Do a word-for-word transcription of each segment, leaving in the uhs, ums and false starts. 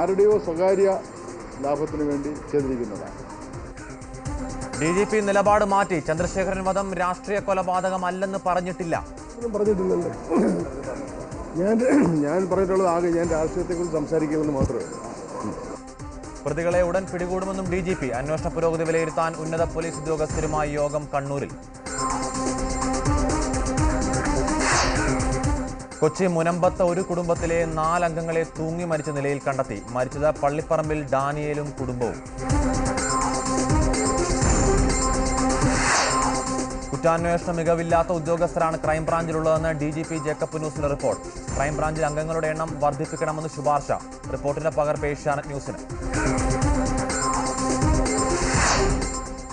ആരുടെയോ സ്വകാര്യ ലാഭത്തിനു വേണ്ടി ചെയ്തിരിക്കുന്നതാണ്. ഡി ജി പി നിലപാട് മാറ്റി. ചന്ദ്രശേഖരൻ വധം രാഷ്ട്രീയ കൊലപാതകമല്ലെന്ന് പറഞ്ഞിട്ടില്ല. പറഞ്ഞിട്ടില്ലല്ലോ. ഞാൻ ഞാൻ പറഞ്ഞിട്ടുള്ളത് ആകെ ഞാൻ രാഷ്ട്രീയത്തെക്കുറിച്ച് സംസാരിക്കില്ലെന്ന് മാത്രമേ. പ്രതികളെ ഉടൻ പിടികൂടുമെന്നും ഡി ജി പി. അന്വേഷണ പുരോഗതി വിലയിരുത്താൻ ഉന്നത പോലീസ് ഉദ്യോഗസ്ഥരുമായി യോഗം കണ്ണൂരിൽ. കൊച്ചി മുനമ്പത്ത് ഒരു കുടുംബത്തിലെ നാലംഗങ്ങളെ തൂങ്ങി മരിച്ച നിലയിൽ കണ്ടെത്തി. മരിച്ചത് പള്ളിപ്പറമ്പിൽ ഡാനിയേലും കുടുംബവും. കുറ്റാന്വേഷണ മികവില്ലാത്ത ഉദ്യോഗസ്ഥരാണ് ക്രൈംബ്രാഞ്ചിലുള്ളതെന്ന് ഡി ജി പി ജേക്കബ് ന്യൂസിന്റെ റിപ്പോർട്ട്. ക്രൈംബ്രാഞ്ചിൽ അംഗങ്ങളുടെ എണ്ണം വർദ്ധിപ്പിക്കണമെന്ന് ശുപാർശ. റിപ്പോർട്ടിന്റെ പകർപ്പ് ഏഷ്യാനെറ്റ് ന്യൂസിന്.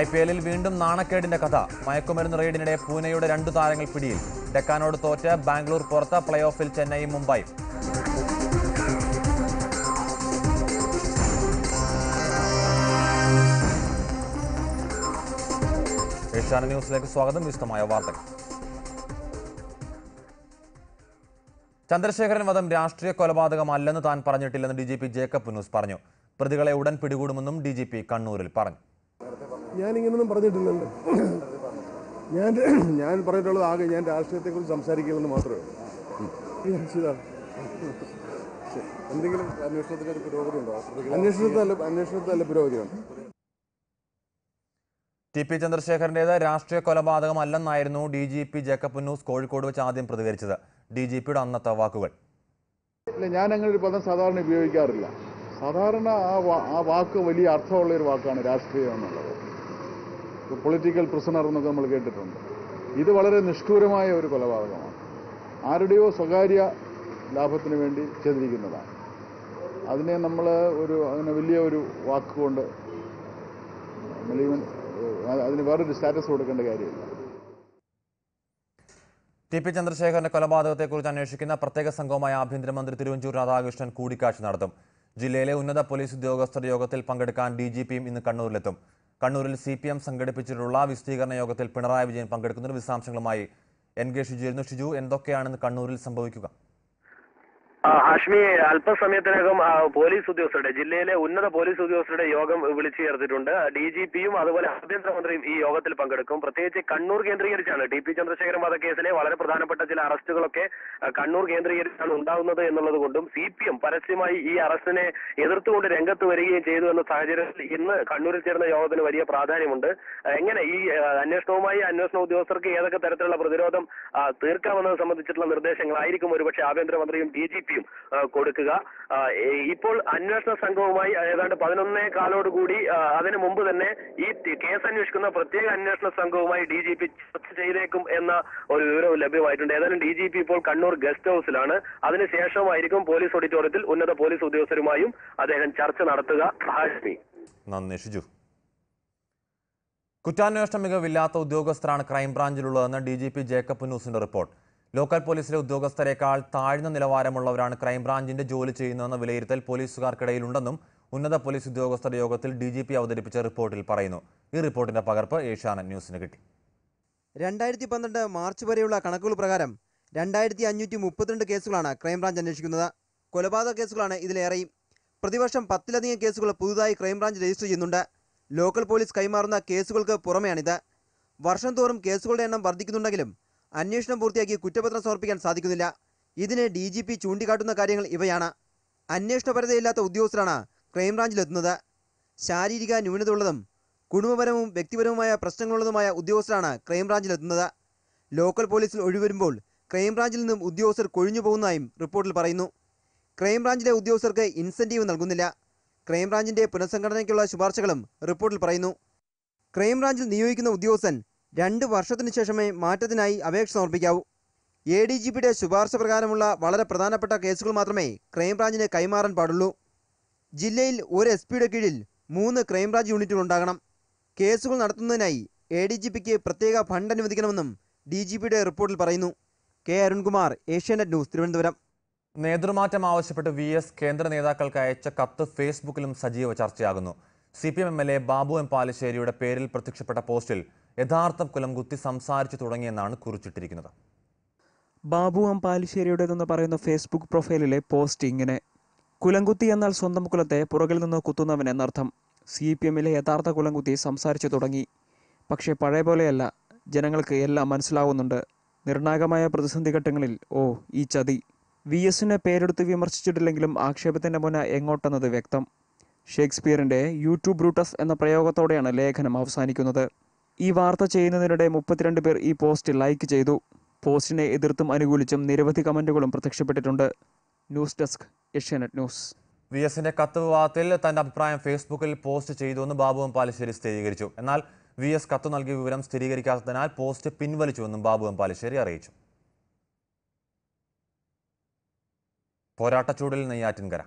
ഐ പി എല്ലിൽ വീണ്ടും നാണക്കേടിന്റെ കഥ. മയക്കുമരുന്ന് റെയ്ഡിനിടെ പൂനെയുടെ രണ്ടു താരങ്ങൾ പിടിയിൽ. ഡെക്കാനോട് തോറ്റ് ബാംഗ്ലൂർ പുറത്ത്. പ്ലേ ഓഫിൽ ചെന്നൈയും മുംബൈയും. ഏഷ്യാനെറ്റ് ന്യൂസിലേക്ക് സ്വാഗതം. വിശദമായ വാർത്തകൾ. ചന്ദ്രശേഖരൻ വധം രാഷ്ട്രീയ കൊലപാതകമല്ലെന്ന് താൻ പറഞ്ഞിട്ടില്ലെന്ന് D G P Jacob news പറഞ്ഞു. പ്രതികളെ ഉടൻ പിടികൂടുമെന്നും ഡി ജി പി കണ്ണൂരിൽ പറഞ്ഞു. ഞാനിങ്ങനൊന്നും പറഞ്ഞിട്ടില്ലല്ലോ. ഞാൻ ഞാൻ പറഞ്ഞിട്ടുള്ളത് ആകെ ഞാൻ രാഷ്ട്രീയത്തെക്കുറിച്ച് സംസാരിക്കില്ലെന്ന് മാത്രമേ. എന്തെങ്കിലും അന്വേഷണത്തിൻ്റെ പുരോഗതി ഉണ്ടോ? അന്വേഷണത്തിൽ അന്വേഷണത്തിൽ പുരോഗതിയുണ്ട്. ടി പി ചന്ദ്രശേഖരൻ്റേത് രാഷ്ട്രീയ കൊലപാതകമല്ലെന്നായിരുന്നു D G P Jacob news Kozhikode വെച്ച് ആദ്യം പ്രതികരിച്ചത്. ഡി ജി പിയുടെ അന്നത്തെ വാക്കുകൾ. ഇല്ല, ഞാൻ അങ്ങനെ ഒരു പദം സാധാരണ ഉപയോഗിക്കാറില്ല. സാധാരണ ആ ആ വാക്ക് വലിയ അർത്ഥമുള്ള ഒരു വാക്കാണ് രാഷ്ട്രീയം എന്നുള്ളത്. പൊളിറ്റിക്കൽ പ്രിസണർ എന്നൊക്കെ നമ്മൾ കേട്ടിട്ടുണ്ട്. ഇത് വളരെ നിഷ്ഠൂരമായ ഒരു കൊലപാതകമാണ്. ആരുടെയോ സ്വകാര്യ ലാഭത്തിന് വേണ്ടി ചെയ്തിരിക്കുന്നതാണ്. അതിനെ നമ്മൾ ഒരു അങ്ങനെ വലിയ ഒരു വാക്കുകൊണ്ട് അതിന് വേറൊരു സ്റ്റാറ്റസ് കൊടുക്കേണ്ട കാര്യമില്ല. ടി പി ചന്ദ്രശേഖരന്റെ കൊലപാതകത്തെക്കുറിച്ച് അന്വേഷിക്കുന്ന പ്രത്യേക സംഘവുമായി ആഭ്യന്തരമന്ത്രി തിരുവഞ്ചൂർ രാധാകൃഷ്ണൻ കൂടിക്കാഴ്ച നടത്തും. ജില്ലയിലെ ഉന്നത പോലീസ് ഉദ്യോഗസ്ഥർ യോഗത്തിൽ പങ്കെടുക്കാൻ ഡി ജി പിയും ഇന്ന് കണ്ണൂരിലെത്തും. കണ്ണൂരിൽ സി പി എം സംഘടിപ്പിച്ചിട്ടുള്ള വിശദീകരണ യോഗത്തിൽ പിണറായി വിജയൻ പങ്കെടുക്കുന്ന വിശദാംശങ്ങളുമായി എൻ കെ ഷിജു ഇരുന്നു. ഷിജു, എന്തൊക്കെയാണെന്ന് കണ്ണൂരിൽ സംഭവിക്കുക? ഹാഷ്മി, അല്പസമയത്തിനകം പോലീസ് ഉദ്യോഗസ്ഥരുടെ ജില്ലയിലെ ഉന്നത പോലീസ് ഉദ്യോഗസ്ഥരുടെ യോഗം വിളിച്ചു ചേർത്തിട്ടുണ്ട്. ഡി ജി പിയും അതുപോലെ ആഭ്യന്തരമന്ത്രിയും ഈ യോഗത്തിൽ പങ്കെടുക്കും. പ്രത്യേകിച്ച് കണ്ണൂർ കേന്ദ്രീകരിച്ചാണ്. ടി പി ചന്ദ്രശേഖരൻ വധക്കേസിലെ വളരെ പ്രധാനപ്പെട്ട ചില അറസ്റ്റുകളൊക്കെ കണ്ണൂർ കേന്ദ്രീകരിച്ചാണ് ഉണ്ടാകുന്നത് എന്നുള്ളത് കൊണ്ടും സി പി എം പരസ്യമായി ഈ അറസ്റ്റിനെ എതിർത്തുകൊണ്ട് രംഗത്ത് വരികയും ചെയ്തു എന്ന സാഹചര്യത്തിൽ ഇന്ന് കണ്ണൂരിൽ ചേർന്ന യോഗത്തിന് വലിയ പ്രാധാന്യമുണ്ട്. എങ്ങനെ ഈ അന്വേഷണവുമായി അന്വേഷണ ഉദ്യോഗസ്ഥർക്ക് ഏതൊക്കെ തരത്തിലുള്ള പ്രതിരോധം തീർക്കാമെന്നത് സംബന്ധിച്ചിട്ടുള്ള നിർദ്ദേശങ്ങളായിരിക്കും ഒരുപക്ഷെ ആഭ്യന്തരമന്ത്രിയും ഡി ജി പി കൊടുക്കുക. ഇപ്പോൾ അന്വേഷണ സംഘവുമായി ഏതാണ്ട് പതിനൊന്നേ കാലോടുകൂടി അതിനു മുമ്പ് തന്നെ ഈ കേസ് അന്വേഷിക്കുന്ന പ്രത്യേക അന്വേഷണ സംഘവുമായി ഡി ജി പി ചർച്ച ചെയ്തേക്കും എന്ന ഒരു വിവരവും ലഭ്യമായിട്ടുണ്ട്. ഏതായാലും ഡി ജി പി ഇപ്പോൾ കണ്ണൂർ ഗസ്റ്റ് ഹൌസിലാണ്. അതിനുശേഷമായിരിക്കും പോലീസ് ഓഡിറ്റോറിയത്തിൽ ഉന്നത പോലീസ് ഉദ്യോഗസ്ഥരുമായും അദ്ദേഹം ചർച്ച നടത്തുക. കുറ്റാന്വേഷണ മികവില്ലാത്ത ഉദ്യോഗസ്ഥരാണ് ക്രൈംബ്രാഞ്ചിലുള്ളതെന്ന് ഡി ജി പി ജേക്കബ് ന്യൂസിന്റെ റിപ്പോർട്ട്. ലോക്കൽ പോലീസിലെ ഉദ്യോഗസ്ഥരെക്കാൾ താഴ്ന്ന നിലവാരമുള്ളവരാണ് ക്രൈംബ്രാഞ്ചിന്റെ ജോലി ചെയ്യുന്നതെന്ന വിലയിരുത്തൽ പോലീസുകാർക്കിടയിലുണ്ടെന്നും ഉന്നത പോലീസ് ഉദ്യോഗസ്ഥരുടെ യോഗത്തിൽ ഡി ജി പി അവതരിപ്പിച്ച റിപ്പോർട്ടിൽ പറയുന്നു. ഈ റിപ്പോർട്ടിന്റെ പകർപ്പ് ഏഷ്യാനെറ്റ് ന്യൂസിന് കിട്ടി. രണ്ടായിരത്തി പന്ത്രണ്ട് മാർച്ച് വരെയുള്ള കണക്കുകൾ പ്രകാരം രണ്ടായിരത്തി അഞ്ഞൂറ്റി മുപ്പത്തിരണ്ട് കേസുകളാണ് ക്രൈംബ്രാഞ്ച് അന്വേഷിക്കുന്നത്. കൊലപാതക കേസുകളാണ് ഇതിലേറെയും. പ്രതിവർഷം പത്തിലധികം കേസുകൾ പുതുതായി ക്രൈംബ്രാഞ്ച് രജിസ്റ്റർ ചെയ്യുന്നുണ്ട്. ലോക്കൽ പോലീസ് കൈമാറുന്ന കേസുകൾക്ക് പുറമെയാണിത്. വർഷം തോറും കേസുകളുടെ എണ്ണം വർദ്ധിക്കുന്നുണ്ടെങ്കിലും അന്വേഷണം പൂർത്തിയാക്കി കുറ്റപത്രം സമർപ്പിക്കാൻ സാധിക്കുന്നില്ല. ഇതിന് ഡി ജി പി ചൂണ്ടിക്കാട്ടുന്ന കാര്യങ്ങൾ ഇവയാണ്. അന്വേഷണപരതയില്ലാത്ത ഉദ്യോഗസ്ഥരാണ് ക്രൈംബ്രാഞ്ചിലെത്തുന്നത്. ശാരീരിക ന്യൂനത ഉള്ളതും കുടുംബപരവും വ്യക്തിപരവുമായ പ്രശ്നങ്ങളുള്ളതുമായ ഉദ്യോഗസ്ഥരാണ് ക്രൈംബ്രാഞ്ചിലെത്തുന്നത്. ലോക്കൽ പോലീസിൽ ഒഴിവരുമ്പോൾ ക്രൈംബ്രാഞ്ചിൽ നിന്നും ഉദ്യോഗസ്ഥർ കൊഴിഞ്ഞു പോകുന്നതായും റിപ്പോർട്ടിൽ പറയുന്നു. ക്രൈംബ്രാഞ്ചിലെ ഉദ്യോഗസ്ഥർക്ക് ഇൻസെൻറ്റീവ് നൽകുന്നില്ല. ക്രൈംബ്രാഞ്ചിൻ്റെ പുനഃസംഘടനയ്ക്കുള്ള ശുപാർശകളും റിപ്പോർട്ടിൽ പറയുന്നു. ക്രൈംബ്രാഞ്ചിൽ നിയോഗിക്കുന്ന ഉദ്യോഗസ്ഥൻ രണ്ട് വർഷത്തിനു ശേഷമേ മാറ്റത്തിനായി അപേക്ഷ സമർപ്പിക്കാവൂ. എ ഡി ജി പിയുടെ ശുപാർശ പ്രകാരമുള്ള വളരെ പ്രധാനപ്പെട്ട കേസുകൾ മാത്രമേ ക്രൈംബ്രാഞ്ചിന് കൈമാറാൻ പാടുള്ളൂ. ജില്ലയിൽ ഒരു എസ് പിയുടെ കീഴിൽ മൂന്ന് ക്രൈംബ്രാഞ്ച് യൂണിറ്റുകൾ ഉണ്ടാകണം. കേസുകൾ നടത്തുന്നതിനായി എ ഡി ജി പിക്ക് പ്രത്യേക ഫണ്ട് അനുവദിക്കണമെന്നും ഡി ജി പിയുടെ റിപ്പോർട്ടിൽ പറയുന്നു. K Arunkumar, Asianet news, Thiruvananthapuram. നേതൃമാറ്റം ആവശ്യപ്പെട്ട് വി എസ് കേന്ദ്ര നേതാക്കൾക്ക് അയച്ച കത്ത് ഫേസ്ബുക്കിലും സജീവ ചർച്ചയാകുന്നു. C P M M L A Babu M പാലശ്ശേരിയുടെ പേരിൽ പ്രത്യക്ഷപ്പെട്ട പോസ്റ്റിൽ യഥാർത്ഥം കുലം കുത്തി സംസാരിച്ചു തുടങ്ങിയെന്നാണ് കുറിച്ചിട്ടിരിക്കുന്നത്. ബാബു എം പാലശ്ശേരിയുടേതെന്ന് പറയുന്ന ഫേസ്ബുക്ക് പ്രൊഫൈലിലെ പോസ്റ്റ് ഇങ്ങനെ: കുലംകുത്തി എന്നാൽ സ്വന്തം കുലത്തെ പുറകിൽ നിന്ന് കുത്തുന്നവൻ എന്നർത്ഥം. സി പി എമ്മിലെ യഥാർത്ഥ കുലംകുത്തി സംസാരിച്ചു തുടങ്ങി. പക്ഷേ പഴയ പോലെയല്ല, ജനങ്ങൾക്ക് എല്ലാം മനസ്സിലാവുന്നുണ്ട്. നിർണായകമായ പ്രതിസന്ധി ഘട്ടങ്ങളിൽ ഓ ഈ ചതി. വി എസിനെ പേരെടുത്ത് വിമർശിച്ചിട്ടില്ലെങ്കിലും ആക്ഷേപത്തിൻ്റെ മുന എങ്ങോട്ടെന്നത് വ്യക്തം. ഷേക്സ്പിയറിൻ്റെ യൂട്യൂബ് ബ്രൂട്ടസ് എന്ന പ്രയോഗത്തോടെയാണ് ലേഖനം അവസാനിക്കുന്നത്. ഈ വാർത്ത ചെയ്യുന്നതിനിടെ മുപ്പത്തിരണ്ട് പേർ ഈ പോസ്റ്റ് ലൈക്ക് ചെയ്തു. പോസ്റ്റിനെ എതിർത്തും അനുകൂലിച്ചും നിരവധി കമൻറ്റുകളും പ്രത്യക്ഷപ്പെട്ടിട്ടുണ്ട്. News desk, Asianet news. V എസിന്റെ കത്ത് വിവാദത്തിൽ തന്റെ അഭിപ്രായം ഫേസ്ബുക്കിൽ പോസ്റ്റ് ചെയ്തുവെന്ന് ബാബു എം പാലശ്ശേരി സ്ഥിരീകരിച്ചു. എന്നാൽ വി എസ് കത്ത് നൽകിയ വിവരം സ്ഥിരീകരിക്കാത്തതിനാൽ പോസ്റ്റ് പിൻവലിച്ചുവെന്നും ബാബു എം പാലശ്ശേരി അറിയിച്ചു. പോരാട്ടച്ചൂടിൽ നെയ്യാറ്റിൻകര.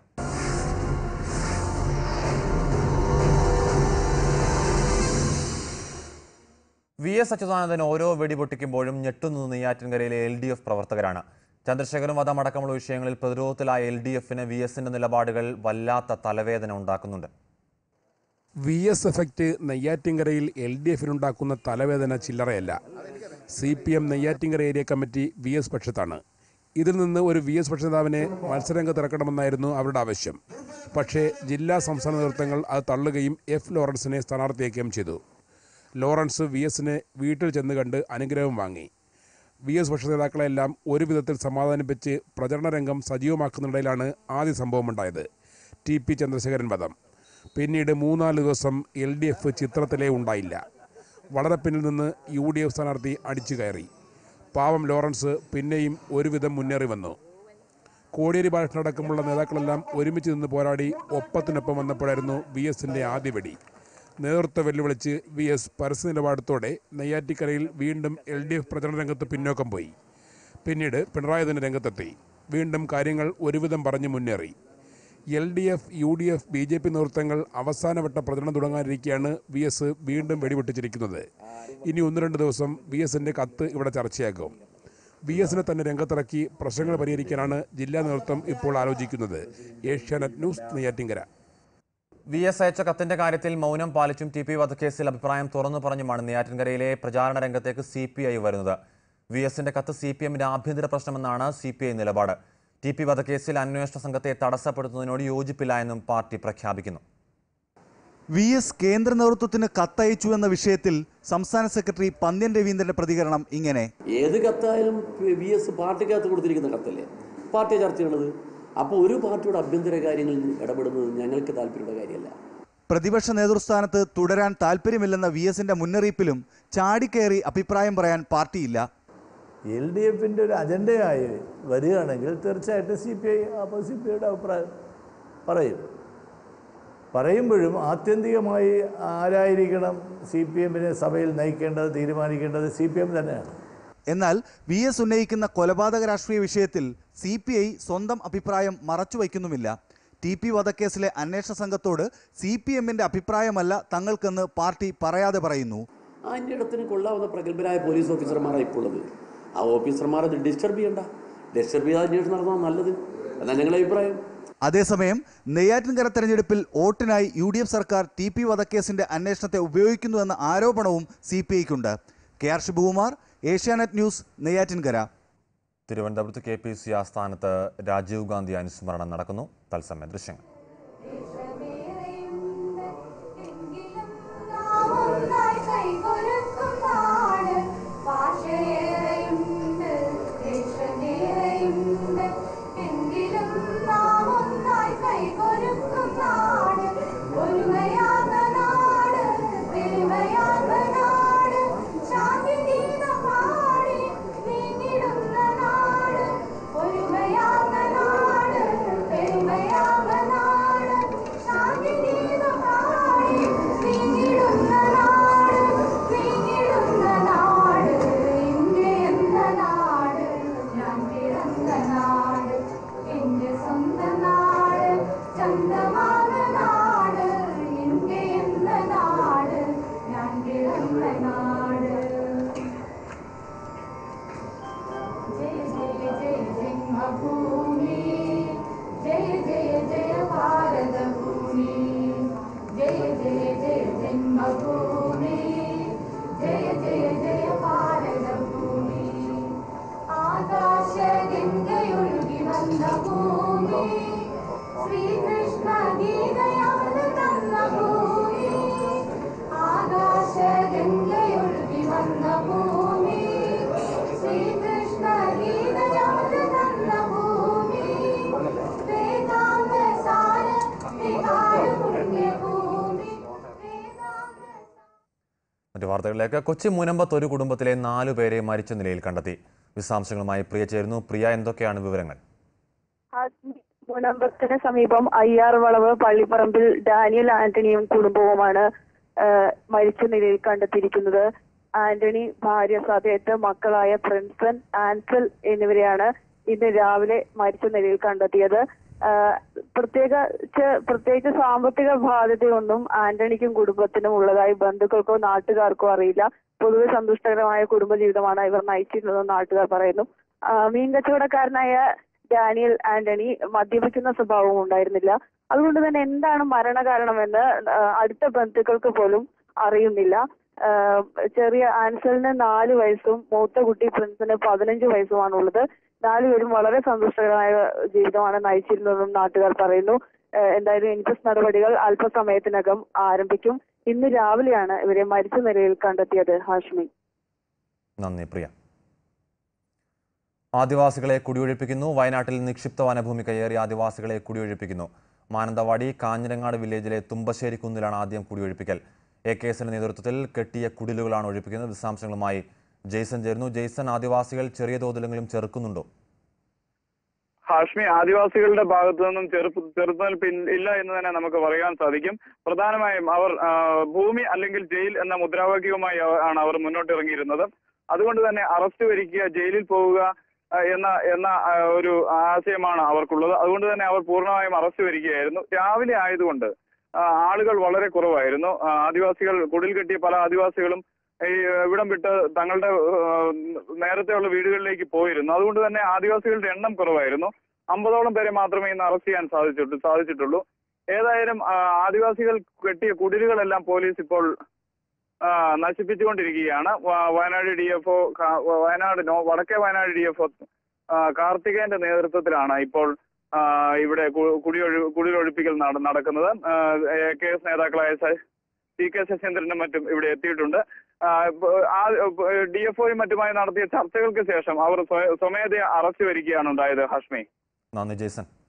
വി എസ് അച്യുതാനന്ദൻ ഓരോ വെടിപൊട്ടിക്കുമ്പോഴും ഞെട്ടുന്നത് നെയ്യാറ്റിൻകരയിലെ എൽ ഡി എഫ് പ്രവർത്തകരാണ്. ചന്ദ്രശേഖരൻ വധം അടക്കമുള്ള വിഷയങ്ങളിൽ പ്രതിരോധത്തിലായ എൽ ഡി എഫിന് വി എസിൻ്റെ നിലപാടുകൾ വല്ലാത്ത തലവേദന ഉണ്ടാക്കുന്നുണ്ട്. വി എസ് എഫക്റ്റ് നെയ്യാറ്റിൻകരയിൽ എൽ ഡി എഫിനുണ്ടാക്കുന്ന തലവേദന ചില്ലറയല്ല. C P M Neyyattinkara area committee V S പക്ഷത്താണ്. ഇതിൽ നിന്ന് ഒരു വി എസ് പക്ഷ നേതാവിനെ മത്സരരംഗത്തിറക്കണമെന്നായിരുന്നു അവരുടെ ആവശ്യം. പക്ഷേ ജില്ലാ സംസ്ഥാന നേതൃത്വങ്ങൾ അത് തള്ളുകയും എഫ് ലോറൻസിനെ സ്ഥാനാർത്ഥിയാക്കുകയും ചെയ്തു. ലോറൻസ് വി എസിനെ വീട്ടിൽ ചെന്ന് കണ്ട് അനുഗ്രഹം വാങ്ങി. വി എസ് പക്ഷ നേതാക്കളെല്ലാം ഒരു വിധത്തിൽ സമാധാനിപ്പിച്ച് പ്രചരണ രംഗം സജീവമാക്കുന്നതിനിടയിലാണ് ആദ്യ സംഭവമുണ്ടായത്, ടി പി ചന്ദ്രശേഖരൻ വധം. പിന്നീട് മൂന്നാല് ദിവസം എൽ ഡി എഫ് ചിത്രത്തിലേ ഉണ്ടായില്ല. വളരെ പിന്നിൽ നിന്ന് യു ഡി എഫ് സ്ഥാനാർത്ഥി അടിച്ചു കയറി. പാവം ലോറൻസ് പിന്നെയും ഒരുവിധം മുന്നേറി വന്നു. കോടിയേരി ബാലകൃഷ്ണൻ അടക്കമുള്ള നേതാക്കളെല്ലാം ഒരുമിച്ച് നിന്ന് പോരാടി ഒപ്പത്തിനൊപ്പം വന്നപ്പോഴായിരുന്നു വി എസിൻ്റെ ആദ്യ വെടി. നേതൃത്വം വെല്ലുവിളിച്ച് വി എസ് പരസ്യ നിലപാടത്തോടെ നെയ്യാറ്റിക്കരയിൽ വീണ്ടും എൽ ഡി എഫ് പ്രചരണ രംഗത്ത് പിന്നോക്കം പോയി. പിന്നീട് പിണറായി തന്നെ രംഗത്തെത്തി. വീണ്ടും കാര്യങ്ങൾ ഒരുവിധം പറഞ്ഞ് മുന്നേറി. L D F, U D F, B J P നേതൃത്വങ്ങൾ അവസാനവട്ട പ്രചരണം തുടങ്ങാനിരിക്കെയാണ് വി എസ് വീണ്ടും വെടിപൊട്ടിച്ചിരിക്കുന്നത്. ഇനി ഒന്ന് രണ്ട് ദിവസം വി എസിൻ്റെ കത്ത് ഇവിടെ ചർച്ചയാകും. വി എസിനെ തന്നെ രംഗത്തിറക്കി പ്രശ്നങ്ങൾ പരിഹരിക്കാനാണ് ജില്ലാ നേതൃത്വം ഇപ്പോൾ ആലോചിക്കുന്നത്. Asianet news, Neyyattinkara. V S അയച്ച കത്തിന്റെ കാര്യത്തിൽ മൗനം പാലിച്ചും ടി പി വധക്കേസിൽ അഭിപ്രായം തുറന്നു പറഞ്ഞുമാണ് നെയ്യാറ്റിൻകരയിലെ പ്രചാരണ രംഗത്തേക്ക് സി പി ഐ വരുന്നത്. വി എസിന്റെ കത്ത് സി പി എമ്മിന്റെ ആഭ്യന്തര പ്രശ്നമെന്നാണ് സി പി ഐ നിലപാട്. ടി പി വധക്കേസിൽ അന്വേഷണ സംഘത്തെ തടസ്സപ്പെടുത്തുന്നതിനോട് യോജിപ്പില്ല എന്നും പാർട്ടി പ്രഖ്യാപിക്കുന്നു. വി എസ് കേന്ദ്ര നേതൃത്വത്തിന് കത്തയച്ചു എന്ന വിഷയത്തിൽ സംസ്ഥാന സെക്രട്ടറി പന്ന്യൻ രവീന്ദ്രന്റെ പ്രതികരണം ഇങ്ങനെ: ഏത് കത്തായാലും വി എസ് പാർട്ടിക്കകത്ത് കൊടുത്തിരിക്കുന്ന കത്തല്ലേ, പാർട്ടി ചർച്ച ചെയ്യണത്. അപ്പോൾ ഒരു പാർട്ടിയുടെ അഭ്യന്തര കാര്യങ്ങളിൽ ഇടപെടുന്നത് ഞങ്ങൾക്ക് താല്പര്യമുള്ള കാര്യമല്ല. പ്രതിപക്ഷ നേതൃസ്ഥാനത്ത് തുടരാൻ താല്പര്യമില്ലെന്ന വി എസിൻ്റെ മുന്നറിയിപ്പിലും ചാടിക്കയറി അഭിപ്രായം പറയാൻ പാർട്ടിയില്ല. എൽ ഡി എഫിൻ്റെ ഒരു അജണ്ടയായി വരികയാണെങ്കിൽ തീർച്ചയായിട്ടും സി പി ഐ അപ്പോൾ സി പി ഐയുടെ അഭിപ്രായം പറയും. പറയുമ്പോഴും ആത്യന്തികമായി ആരായിരിക്കണം സി പി എമ്മിനെ സഭയിൽ നയിക്കേണ്ടത്, തീരുമാനിക്കേണ്ടത് സി പി എം തന്നെയാണ്. എന്നാൽ വി എസ് ഉന്നയിക്കുന്ന കൊലപാതക രാഷ്ട്രീയ വിഷയത്തിൽ സി പി ഐ സ്വന്തം അഭിപ്രായം മറച്ചുവയ്ക്കുന്നുമില്ല. ടി പി വധക്കേസിലെ അന്വേഷണ സംഘത്തോട് സി പി എമ്മിൻ്റെ അഭിപ്രായമല്ല തങ്ങൾക്കെന്ന് പാർട്ടി പറയാതെ പറയുന്നു. അന്യയിടത്തിന് കൊള്ളാവുന്ന പ്രഗത്ഭരായ പോലീസ് ഓഫീസർമാരാണ് ഇപ്പോൾ ഉള്ളത്. ആ ഓഫീസർമാരെ ഡിസ്റ്റർബ് ചെയ്യണ്ട, ഡിസ്റ്റർബ് ചെയ്ത അന്വേഷണം നടന്നാൽ നല്ലത്, എന്നാണ് ഞങ്ങളുടെ അഭിപ്രായം. അതേസമയം നെയ്യാറ്റിൻകര തെരഞ്ഞെടുപ്പിൽ വോട്ടിനായി യു ഡി എഫ് സർക്കാർ ടി പി വധക്കേസിൻ്റെ അന്വേഷണത്തെ ഉപയോഗിക്കുന്നുവെന്ന ആരോപണവും സി പി ഐക്കുണ്ട്. K R Sivakumar, Asianet news, Neyyattinkara. തിരുവനന്തപുരത്ത് കെ പി സി ആസ്ഥാനത്ത് രാജീവ് ഗാന്ധി അനുസ്മരണം നടക്കുന്നു. തത്സമയ ദൃശ്യങ്ങൾ. വാർത്തകളിലേക്ക്. കൊച്ചി മൂനമ്പത്തൊരു കുടുംബത്തിലെ നാലു പേരെ മരിച്ച നിലയിൽ കണ്ടെത്തി. വിശദാംശങ്ങളുമായി പ്രിയ ചേരുന്നു. പ്രിയ, എന്തൊക്കെയാണ് വിവരങ്ങൾ? മൂനമ്പത്തിന് സമീപം അയ്യാർ വളവ് പള്ളിപ്പറമ്പിൽ ഡാനിയൽ ആന്റണിയും കുടുംബവുമാണ് മരിച്ച നിലയിൽ കണ്ടെത്തിയിരിക്കുന്നത്. ആന്റണി, ഭാര്യ സതേത്ത്, മക്കളായ പ്രിൻസൺ, ആൻസൽ എന്നിവരെയാണ് ഇന്ന് രാവിലെ മരിച്ച നിലയിൽ കണ്ടെത്തിയത്. പ്രത്യേകിച്ച് പ്രത്യേകിച്ച് സാമ്പത്തിക ബാധ്യതയൊന്നും ആന്റണിക്കും കുടുംബത്തിനും ഉള്ളതായി ബന്ധുക്കൾക്കോ നാട്ടുകാർക്കോ അറിയില്ല. പൊതുവെ സന്തുഷ്ടകരമായ കുടുംബജീവിതമാണ് ഇവർ നയിച്ചിരുന്നതെന്ന് നാട്ടുകാർ പറയുന്നു. മീൻ കച്ചവടക്കാരനായ ഡാനിയൽ ആന്റണി മദ്യപിക്കുന്ന സ്വഭാവവും ഉണ്ടായിരുന്നില്ല. അതുകൊണ്ട് തന്നെ എന്താണ് മരണകാരണമെന്ന് അടുത്ത ബന്ധുക്കൾക്ക് പോലും അറിയുന്നില്ല. ചെറിയ ആൻസലിന് നാല് വയസ്സും മൂത്ത കുട്ടി പ്രിൻസിന് പതിനഞ്ച് വയസ്സുമാണുള്ളത്. നാലുപേരും വളരെ സന്തുഷ്ടകരമായ ജീവിതമാണ് നയിച്ചിരുന്നതെന്നും നാട്ടുകാർ പറയുന്നു. എന്തായാലും ഇൻക്വസ്റ്റ് നടപടികൾ അല്പസമയത്തിനകം ആരംഭിക്കും. ഇന്ന് രാവിലെയാണ് ഇവരെ മരിച്ച നിലയിൽ കണ്ടെത്തിയത്. ഹാഷ്മി, നന്ദി. പ്രിയ, ആദിവാസികളെ കുടിയൊഴിപ്പിക്കുന്നു. വയനാട്ടിൽ നിക്ഷിപ്ത വനഭൂമി കയ്യേറി ആദിവാസികളെ കുടിയൊഴിപ്പിക്കുന്നു. മാനന്തവാടി കാഞ്ഞിരങ്ങാട് വില്ലേജിലെ തുമ്പശ്ശേരി കുന്നിലാണ് ആദ്യം കുടിയൊഴിപ്പിക്കൽ. എ കെ എസിന്റെ നേതൃത്വത്തിൽ കെട്ടിയ കുടിലുകളാണ് ഒഴിപ്പിക്കുന്നത്. വിശദാംശങ്ങളുമായി ജെയ്സൺ ചേരുന്നു. ജെയ്സൺ, ആദിവാസികൾ ചെറിയ തോതിലെങ്കിലും ചെറുക്കുന്നുണ്ടോ? ഹാഷ്മി, ആദിവാസികളുടെ ഭാഗത്തു നിന്നും ചെറുപ്പ് ചെറുത്തുനിൽപ്പ് ഇല്ല എന്ന് തന്നെ നമുക്ക് പറയാൻ സാധിക്കും. പ്രധാനമായും അവർ ഭൂമി അല്ലെങ്കിൽ ജയിൽ എന്ന മുദ്രാവാക്യവുമായി ആണ് അവർ മുന്നോട്ടിറങ്ങിയിരുന്നത്. അതുകൊണ്ട് തന്നെ അറസ്റ്റ് വരിക്കുക, ജയിലിൽ പോവുക എന്ന എന്ന ഒരു ആശയമാണ് അവർക്കുള്ളത്. അതുകൊണ്ട് തന്നെ അവർ പൂർണ്ണമായും അറസ്റ്റ് വരികയായിരുന്നു. രാവിലെ ആയതുകൊണ്ട് ആളുകൾ വളരെ കുറവായിരുന്നു. ആദിവാസികൾ കുടിൽ കെട്ടിയ പല ആദിവാസികളും ഈ ഇവിടം വിട്ട് തങ്ങളുടെ നേരത്തെയുള്ള വീടുകളിലേക്ക് പോയിരുന്നു. അതുകൊണ്ട് തന്നെ ആദിവാസികളുടെ എണ്ണം കുറവായിരുന്നു. അമ്പതോളം പേരെ മാത്രമേ ഇന്ന് അറസ്റ്റ് ചെയ്യാൻ സാധിച്ചിട്ടു സാധിച്ചിട്ടുള്ളൂ ഏതായാലും ആദിവാസികൾ കെട്ടിയ കുടിലുകളെല്ലാം പോലീസ് ഇപ്പോൾ നശിപ്പിച്ചുകൊണ്ടിരിക്കുകയാണ്. Wayanad D F O Wayanad no വടക്കേ വയനാട് ഡി എഫ് ഒ കാർത്തികേയന്റെ നേതൃത്വത്തിലാണ് ഇപ്പോൾ ഇവിടെ കുടിയൊഴി കുടിലൊഴിപ്പിക്കൽ നടക്കുന്നത്. കെ എസ് നേതാക്കളായ ടി കെ ശശീന്ദ്രനും മറ്റും ഇവിടെ എത്തിയിട്ടുണ്ട്. ഡി എഫ് ഒയും മറ്റുമായി നടത്തിയ ചർച്ചകൾക്ക് ശേഷം അവർ സ്വമേധയാ അറസ്റ്റ് വരികയാണ് ഉണ്ടായത്. ഹാഷ്മി, നന്ദി ജെയ്സൺ.